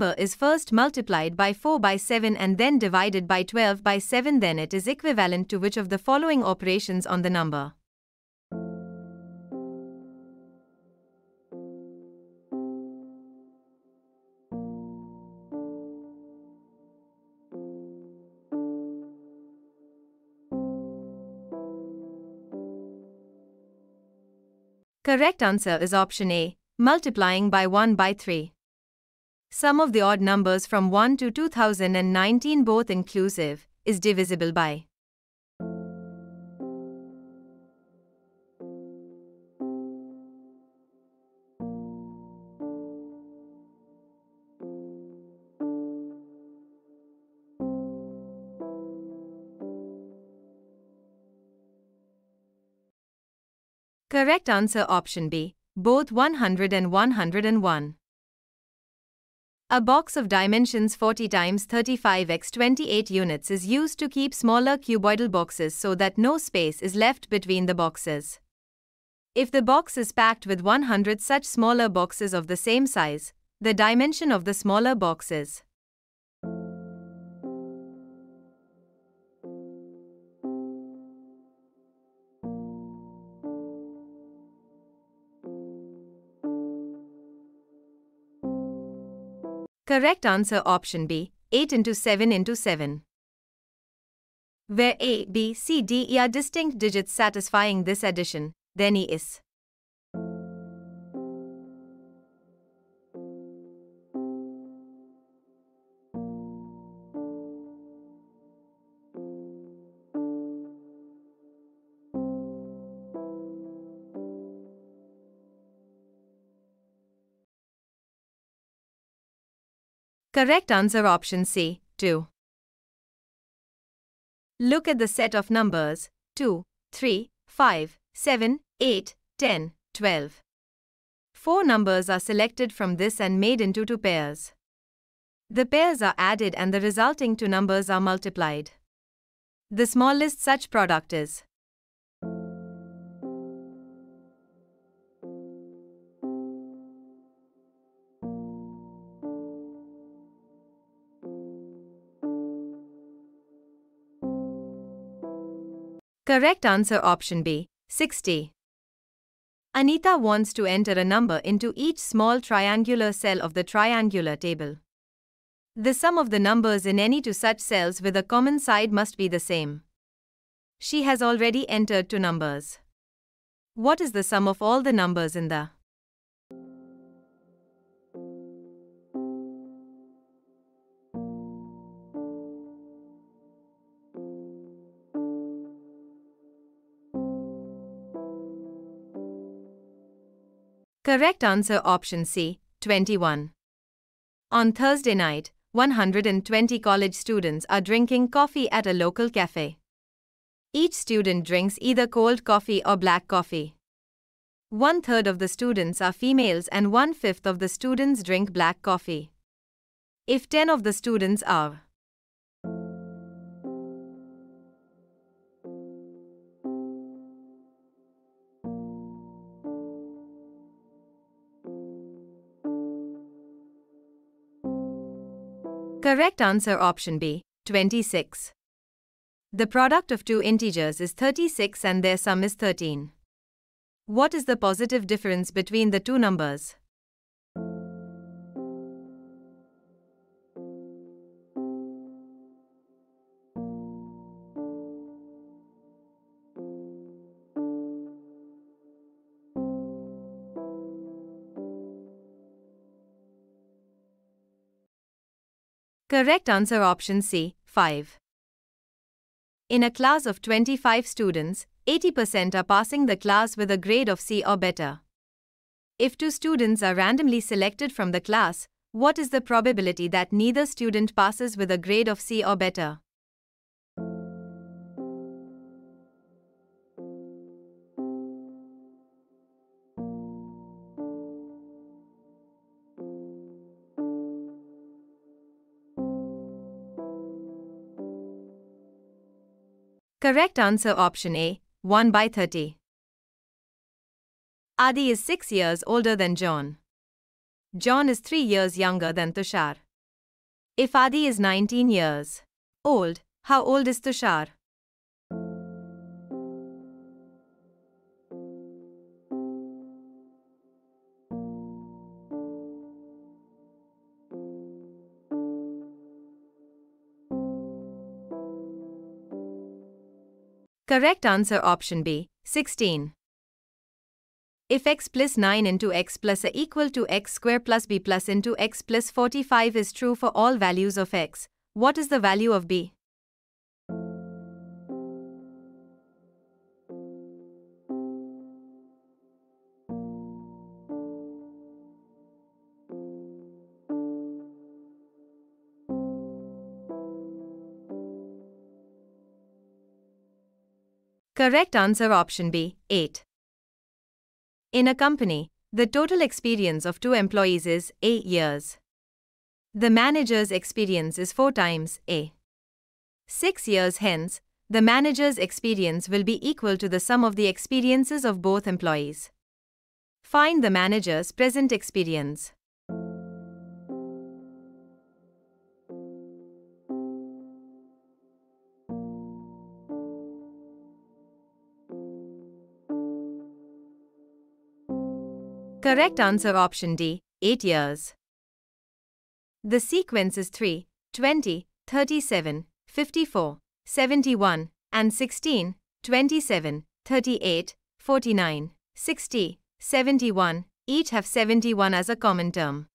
number is first multiplied by 4 by 7 and then divided by 12 by 7, then it is equivalent to which of the following operations on the number? Correct answer is option A, multiplying by 1 by 3. Sum of the odd numbers from 1 to 2019, both inclusive, is divisible by. Correct answer option B, both 100 and 101. A box of dimensions 40 x 35 x 28 units is used to keep smaller cuboidal boxes so that no space is left between the boxes. If the box is packed with 100 such smaller boxes of the same size, the dimension of the smaller box is. Correct answer option B, 8 into 7 into 7. Where A, B, C, D, E are distinct digits satisfying this addition, then E is. Correct answer option C, 2. Look at the set of numbers 2, 3, 5, 7, 8, 10, 12. 4 numbers are selected from this and made into 2 pairs. The pairs are added and the resulting 2 numbers are multiplied. The smallest such product is. Correct answer option B, 60. Anita wants to enter a number into each small triangular cell of the triangular table. The sum of the numbers in any two such cells with a common side must be the same. She has already entered 2 numbers. What is the sum of all the numbers in the Correct answer option C, 21. On Thursday night, 120 college students are drinking coffee at a local cafe. Each student drinks either cold coffee or black coffee. 1/3 of the students are females and 1/5 of the students drink black coffee. If 10 of the students are Correct answer option B, 26. The product of 2 integers is 36 and their sum is 13. What is the positive difference between the 2 numbers? Correct answer option C, 5. In a class of 25 students, 80% are passing the class with a grade of C or better. If 2 students are randomly selected from the class, what is the probability that neither student passes with a grade of C or better? Correct answer option A, 1 by 30. Adi is 6 years older than John. John is 3 years younger than Tushar. If Adi is 19 years old, how old is Tushar? Correct answer option B, 16. If x plus 9 into x plus a equal to x square plus b plus into x plus 45 is true for all values of x, what is the value of b? Correct answer option B, 8. In a company, the total experience of 2 employees is 8 years. The manager's experience is 4 times A. 6 years hence, the manager's experience will be equal to the sum of the experiences of both employees. Find the manager's present experience. Correct answer option D, 8 years. The sequence is 3, 20, 37, 54, 71, and 16, 27, 38, 49, 60, 71, each have 71 as a common term.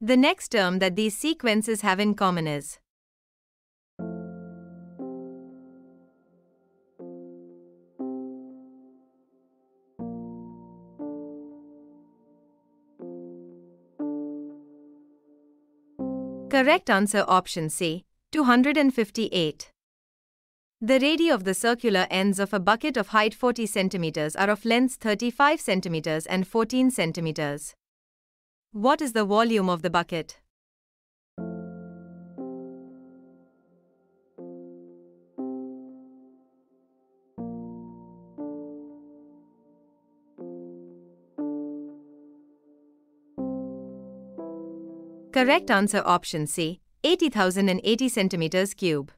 The next term that these sequences have in common is correct answer option C, 258. The radii of the circular ends of a bucket of height 40 cm are of lengths 35 cm and 14 cm. What is the volume of the bucket? Correct answer option C, 80,080 centimeters cube.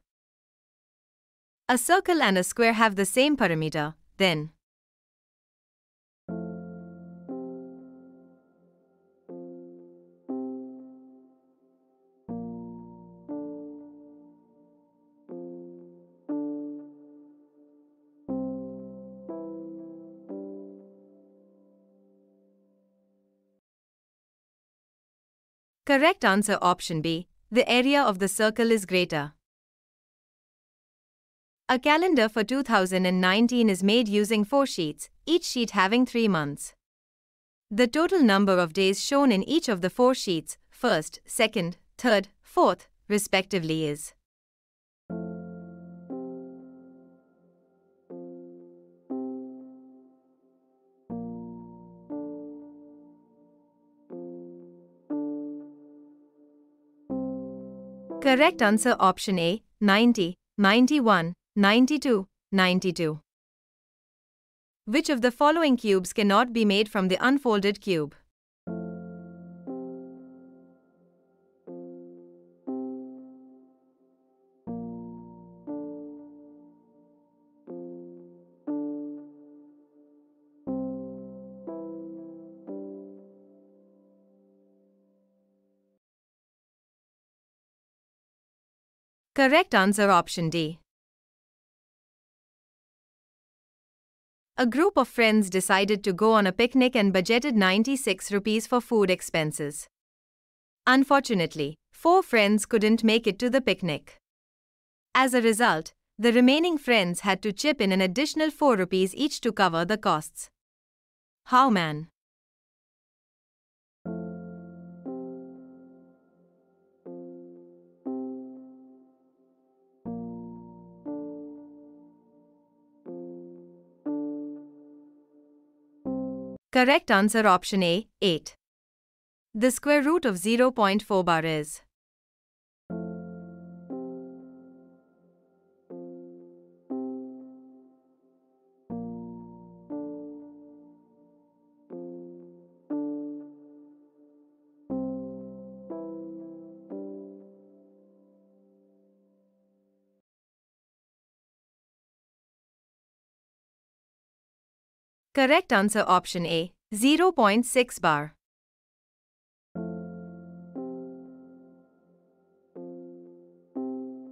A circle and a square have the same perimeter, then correct answer option B, the area of the circle is greater. A calendar for 2019 is made using 4 sheets, each sheet having 3 months. The total number of days shown in each of the 4 sheets, 1st, 2nd, 3rd, 4th, respectively is. Correct answer option A, 90, 91, 92, 92. Which of the following cubes cannot be made from the unfolded cube? Correct answer option D. A group of friends decided to go on a picnic and budgeted 96 rupees for food expenses. Unfortunately, 4 friends couldn't make it to the picnic. As a result, the remaining friends had to chip in an additional 4 rupees each to cover the costs. How man? Correct answer option A, 8. The square root of 0.4 bar is. Correct answer option A, 0.6 bar.